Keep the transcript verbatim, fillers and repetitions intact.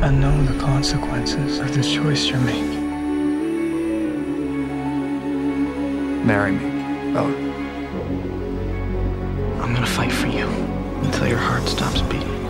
And know the consequences of the choice you're making. Marry me, Bella. I'm gonna fight for you until your heart stops beating.